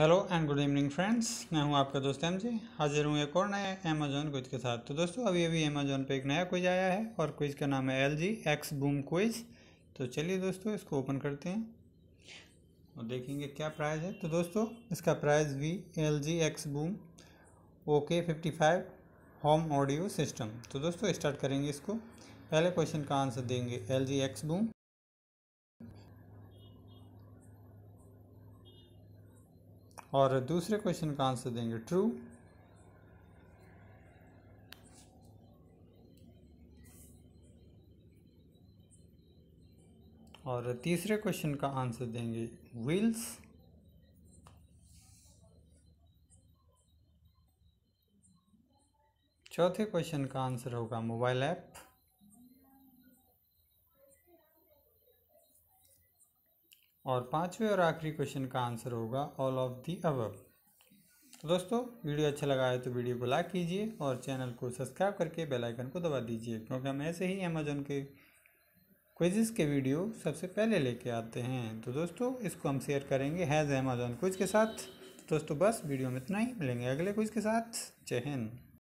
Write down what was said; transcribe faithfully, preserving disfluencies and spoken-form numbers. Hello and good evening friends, मैं हूं आपका दोस्त एम जी। हाजिर हूं एक और नए अमेजॉन क्विज के साथ। तो दोस्तों अभी अभी अमेजॉन पे एक नया क्विज आया है और क्विज का नाम है L G X boom quiz. तो चलिए दोस्तों इसको ओपन करते हैं और देखेंगे क्या प्राइज़ है। तो दोस्तों इसका प्राइज़ भी L G X boom okay fifty five home audio system. तो दोस्तों स्टार्ट करेंगे इसको। पहले क्वेश्चन का आंसर देंगे एल जी एक्स बूम। और दूसरे क्वेश्चन का आंसर देंगे ट्रू। और तीसरे क्वेश्चन का आंसर देंगे व्हील्स। चौथे क्वेश्चन का आंसर होगा मोबाइल ऐप। और पांचवें और आखिरी क्वेश्चन का आंसर होगा ऑल ऑफ दी अबव। तो दोस्तों वीडियो अच्छा लगा है तो वीडियो को लाइक कीजिए और चैनल को सब्सक्राइब करके बेल आइकन को दबा दीजिए, क्योंकि हम ऐसे ही अमेजोन के क्विज़ेस के वीडियो सबसे पहले लेके आते हैं। तो दोस्तों इसको हम शेयर करेंगे हैज़ अमेजोन क्विज के साथ। तो दोस्तों बस वीडियो में इतना ही, मिलेंगे अगले क्विज के साथ। जय हिंद।